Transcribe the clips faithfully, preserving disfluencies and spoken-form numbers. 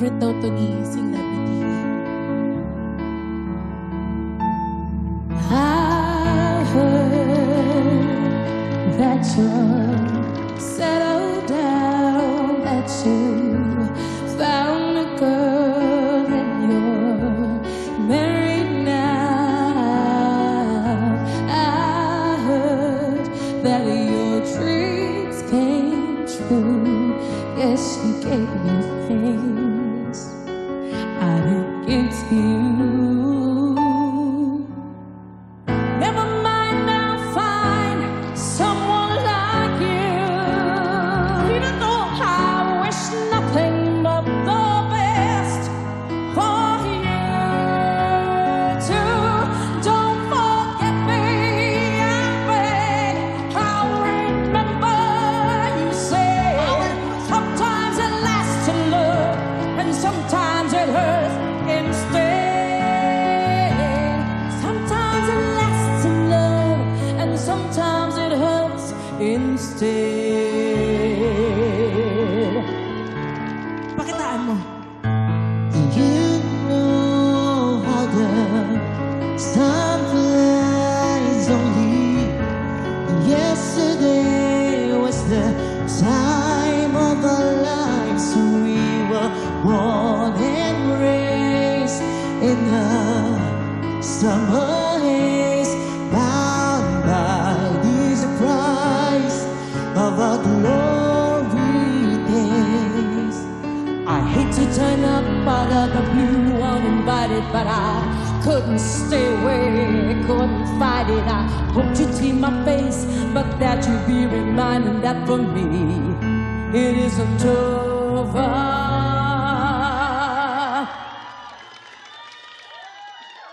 favorite daw to ni Singh Labrachi. I heard that you settled down, that you found a girl and you're married now. I heard that your dreams came true. Yes, you gave me things I didn't give you. Instead, pakitaan mo. Do you know how the sun flies only? Yesterday was the time of our lives. We were born and raised in the summer haze, bound by these surprise of our glory days. I hate to turn up out of the blue uninvited, but I couldn't stay away, couldn't fight it. I hoped you'd see my face, but that you'd be reminded that for me it isn't over.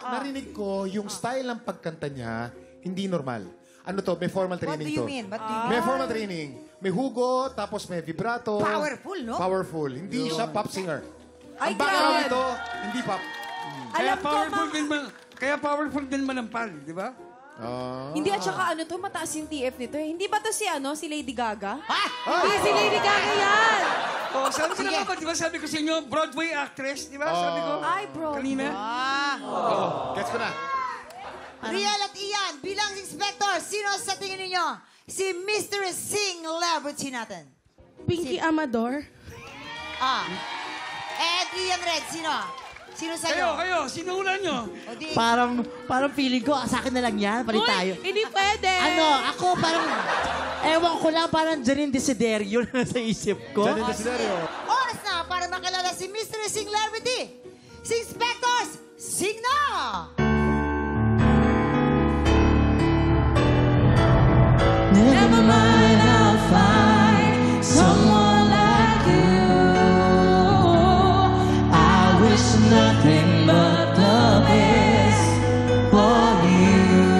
Narinig ko yung style ng pagkanta niya, hindi normal. Ano to? May formal training to. What do you mean? May formal training. May hugo, tapos may vibrato. Powerful, no? Powerful. Hindi siya pop singer. Ang background ito, hindi pop. Kaya powerful din manampal, di ba? Hindi, at saka ano to, mataas yung T F nito eh. Hindi ba to si ano, si Lady Gaga? Ha? Hindi, si Lady Gaga yan! Sabi ko naman ko, di ba sabi ko sa inyo, Broadway actress, di ba? Sabi ko, kanina. Gets ko na. Real at iyan, bilang Singspectors, sino sa tingin ninyo si Mister Singh Labrachi natin? Pinky Amador. Ah. At iyan red, sino? Sino sa'yo? Kayo, kayo. Sino ulan nyo? Parang, parang feeling ko, sa akin na lang yan. Palit tayo. Hindi pwede. Ano, ako parang, ewan ko lang, parang Janine Desiderio na sa isip ko. Janine Desiderio. Oras na para makilala si Mister Singh Labrachi. Singspectors, sing na! Never mind, I'll find someone like you. I wish nothing but the best for you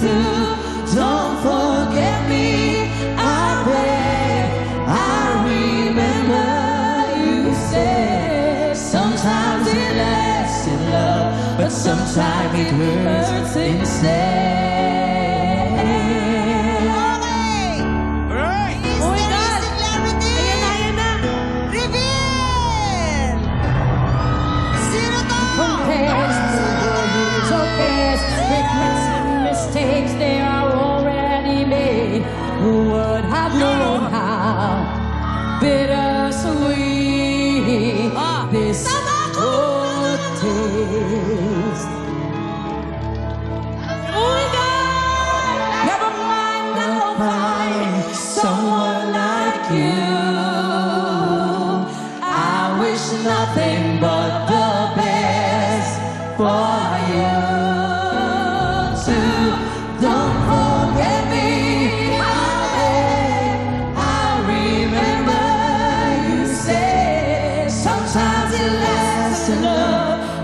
too. Don't forget me, I beg. I remember you said sometimes it lasts in love, but sometimes it hurts instead. Who would have known how bittersweet this would taste? Never mind, I'll find someone like you. I wish nothing but the best for you too. Don't forget me.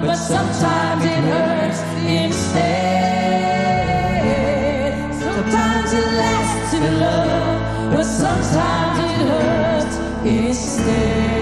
But sometimes it hurts instead. Sometimes it lasts in love, but sometimes it hurts instead.